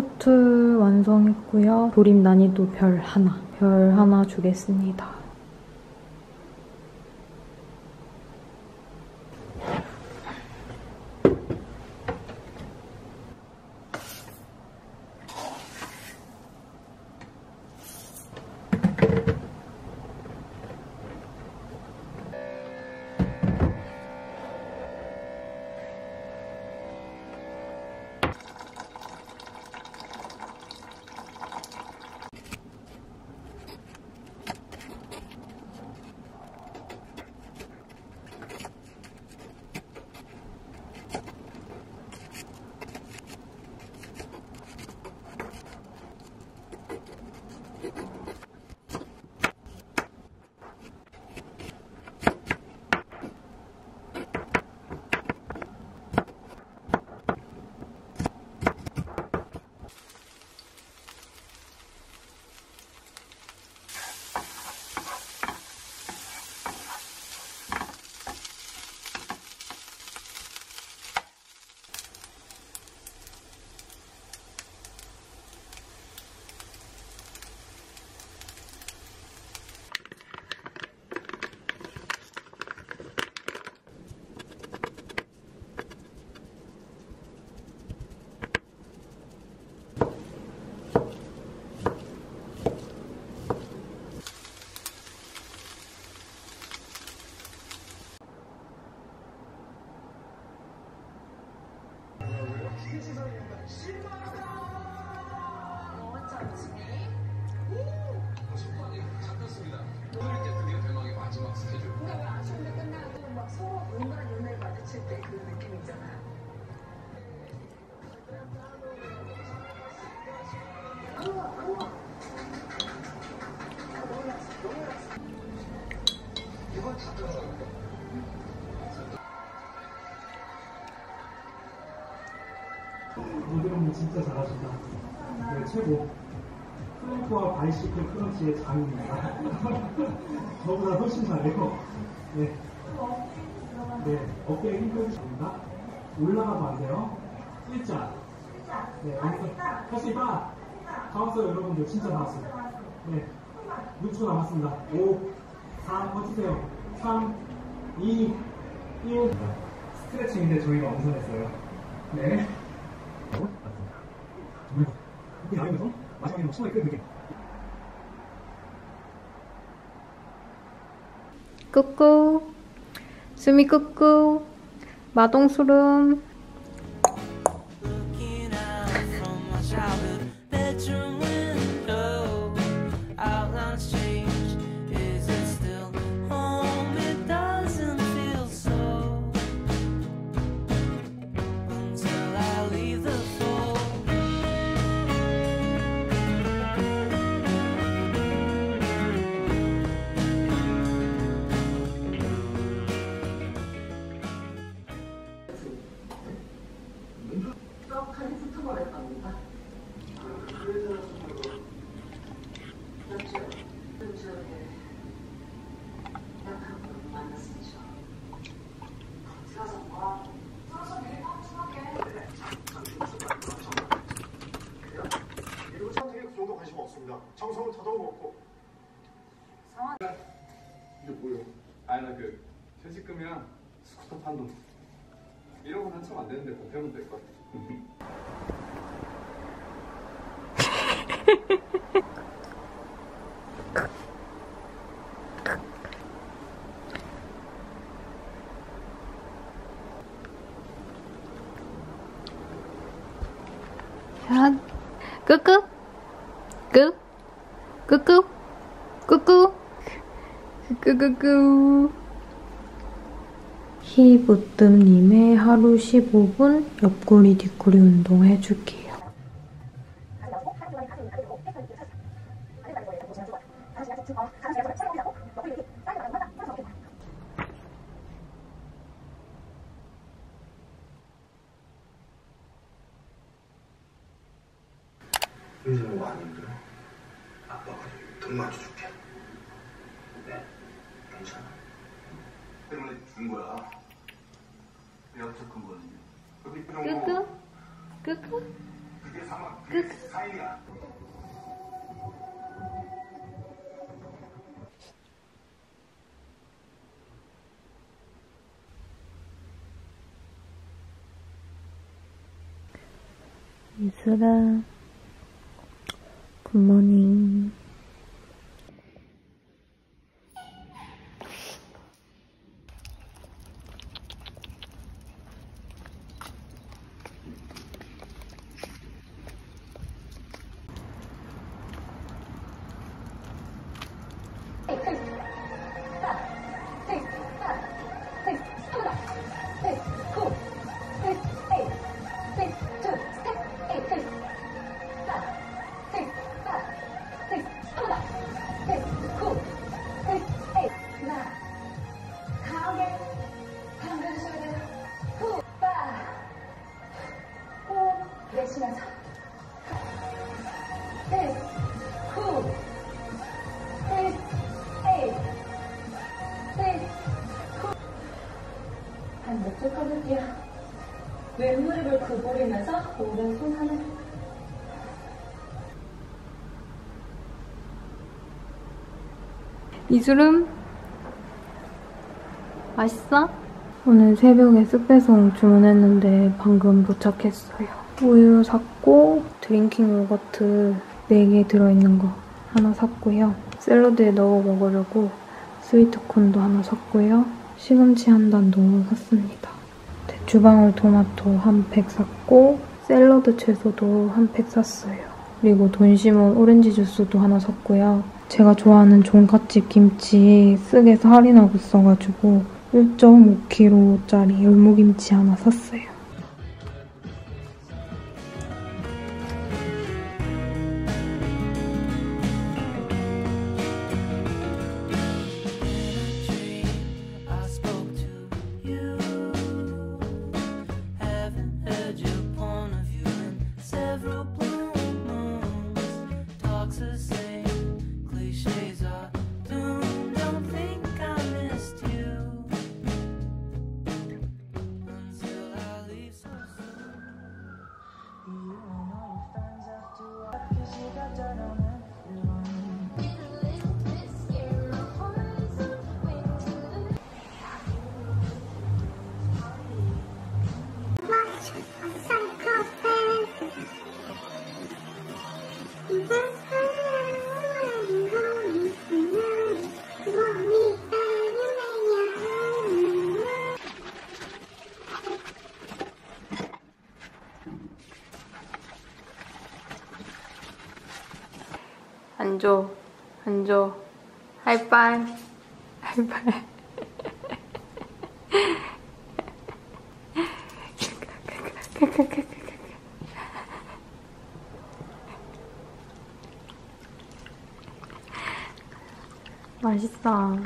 쇼트 완성했고요. 조립 난이도 별 하나 주겠습니다. 이병훈 진짜 잘하신다. 네, 최고. 크런치와 바이시클 크런치의 장입니다. 저보다 훨씬 잘해요. 네. 네, 어깨에 힘을 줍니다. 올라가면 안 돼요. 일자. 네, 할 수 있다. 다 왔어요, 여러분들. 진짜 다 왔어요. 네. 6초 남았습니다. 5, 4, 버티세요. 3, 2, 1. 스트레칭인데 저희가 엄선했어요. 네. 이 아이면서 마지막에는 손을 끄게. 꾹꾹. 숨이 꾹꾹. 마동수름. 정성을 더더욱 없고 상황 이게 뭐예요? 아니 나 그 퇴직금이랑 스쿠터 판돈 이런 건 한참 안 되는데 곧 배우면 될 것 같아. 끄끄 끄 끄끄 끄끄 끄끄끄. 히보뜸님의 하루 15분 옆구리 뒷구리 운동 해줄게요. 끄끄? 끄끄? 끄끄? 그게 사막, 그게 사이야. 이슬아, 굿모닝. 반대쪽 허벅지야. 왼무릎을 구부리면서 오른손 하늘. 이주름 맛있어? 오늘 새벽에 쑥배송 주문했는데 방금 도착했어요. 우유 샀고 드링킹 요거트 4개 들어있는 거 하나 샀고요. 샐러드에 넣어 먹으려고 스위트콘도 하나 샀고요. 시금치 한 단도 샀습니다. 대추방울 토마토 한 팩 샀고 샐러드 채소도 한 팩 샀어요. 그리고 돈시몬 오렌지 주스도 하나 샀고요. 제가 좋아하는 종갓집 김치 쓱에서 할인하고 있어가지고 1.5kg짜리 열무김치 하나 샀어요. 앉아, 앉아, 하이파이, 하이파이. 맛있어.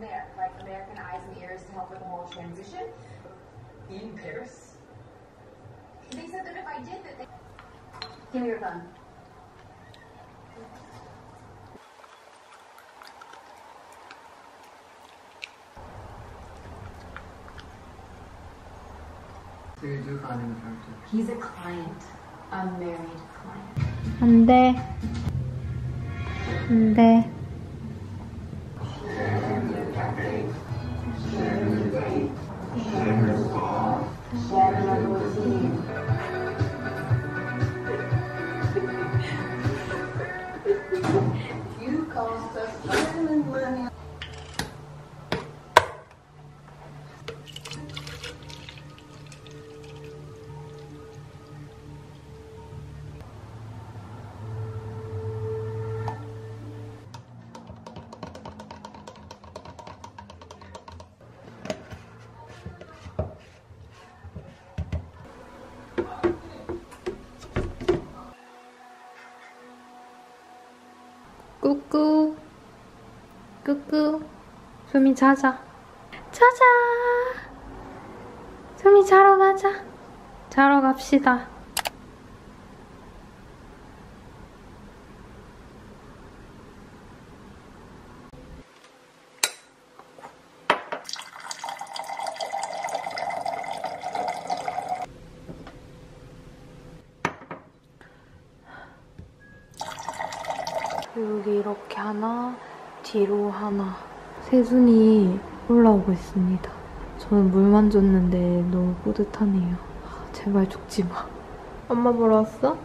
There, like American eyes and ears to help with the whole transition. In Paris? They said that if I did that, they... Give me your phone. He's a client, a married client. 안 돼. 꾸꾸 꾸꾸 소미 자자 소미 자러 가자. 자러 갑시다. 여기 이렇게 하나, 뒤로 하나. 새순이 올라오고 있습니다. 저는 물만 줬는데 너무 뿌듯하네요. 제발 죽지 마. 엄마 보러 왔어?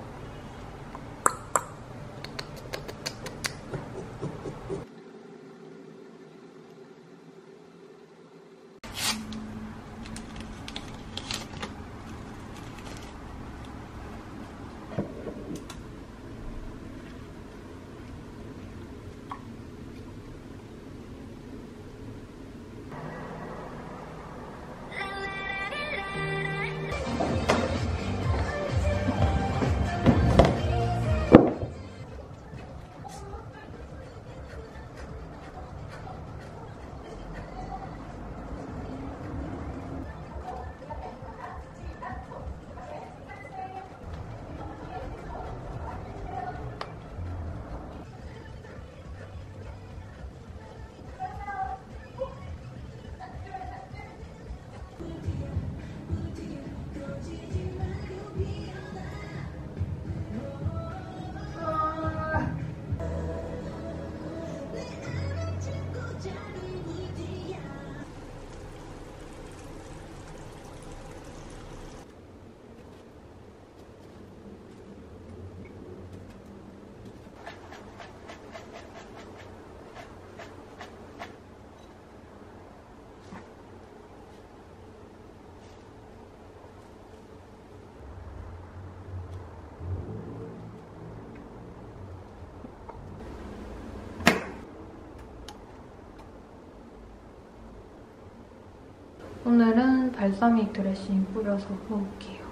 오늘은 발사믹 드레싱 뿌려서 구울게요.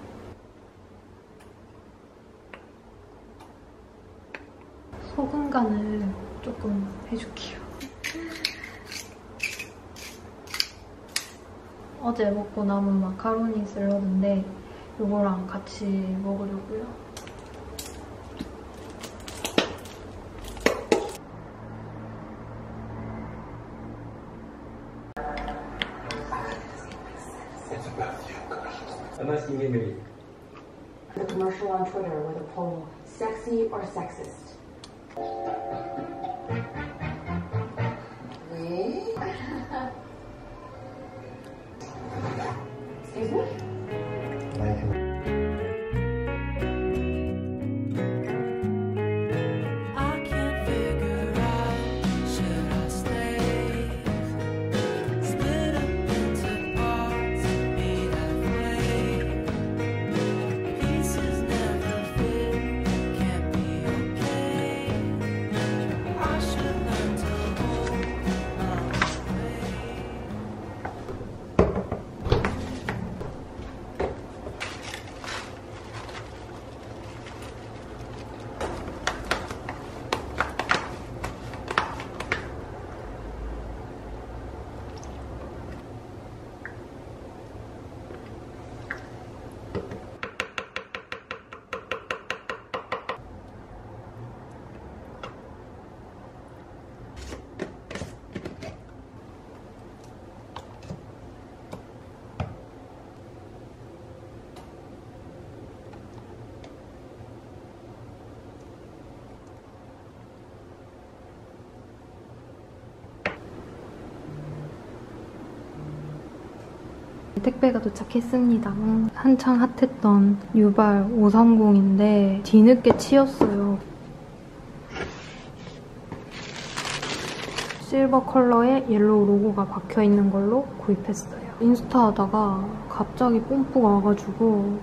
소금 간을 조금 해줄게요. 어제 먹고 남은 마카로니 샐러드인데 이거랑 같이 먹으려고요. Unless you mean me. The commercial on Twitter with a poll, sexy or sexist? Wait. Excuse me? 택배가 도착했습니다. 한창 핫했던 유발 530인데 뒤늦게 치였어요. 실버 컬러에 옐로우 로고가 박혀있는 걸로 구입했어요. 인스타 하다가 갑자기 뽐뿌가 와가지고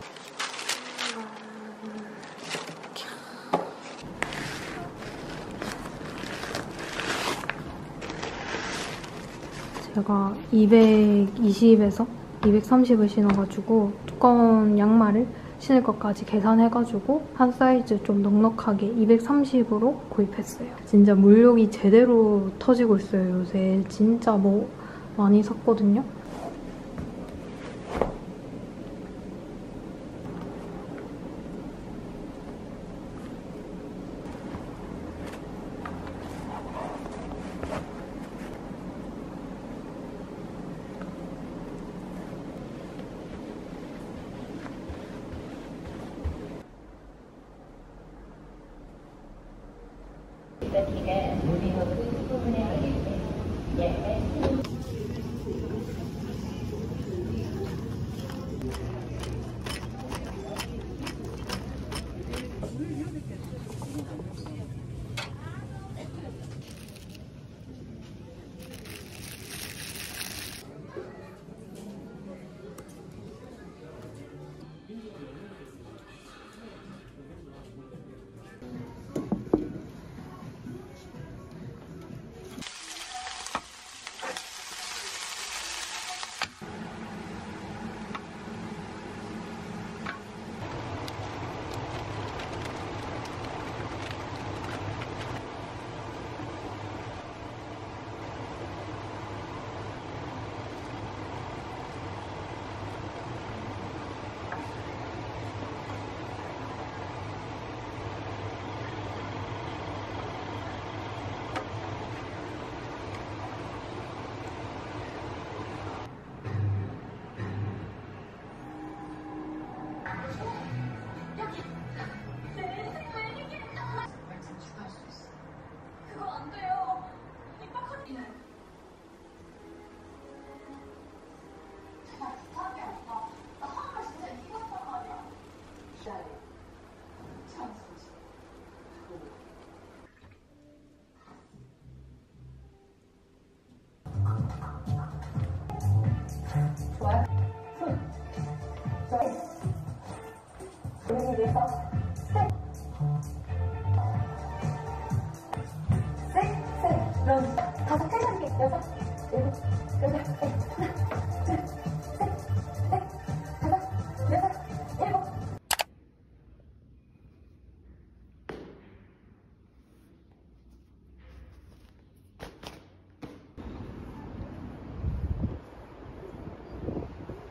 제가 220에서 230을 신어가지고 두꺼운 양말을 신을 것까지 계산해가지고 한 사이즈 좀 넉넉하게 230으로 구입했어요. 진짜 물욕이 제대로 터지고 있어요. 요새 진짜 뭐 많이 샀거든요.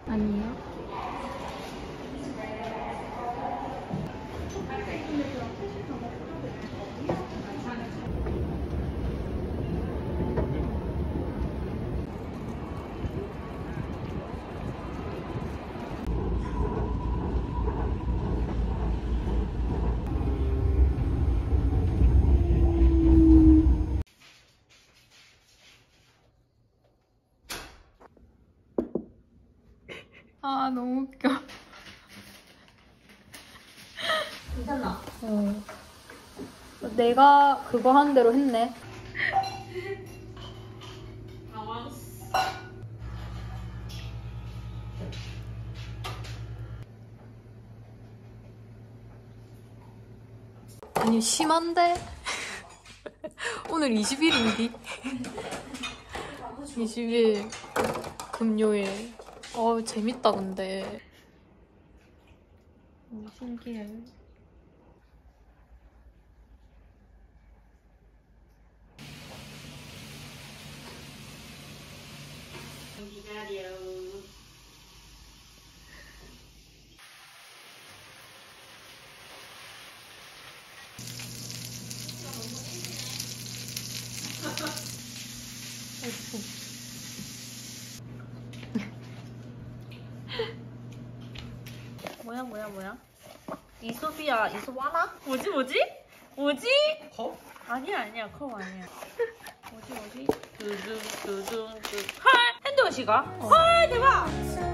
아니에요. 아, 너무 웃겨. 괜찮아. 어. 내가 그거 한 대로 했네. 아니, 심한데? 오늘 20일인데? 20일 금요일. 재밌다, 근데. 너무 신기해. 기다려. 뭐야? 이솝이야. 이솝 하나? 뭐지? 컵? 아니야 컵 아니야. 뭐지? 두둥 헐! 핸드워시가? 헐 대박!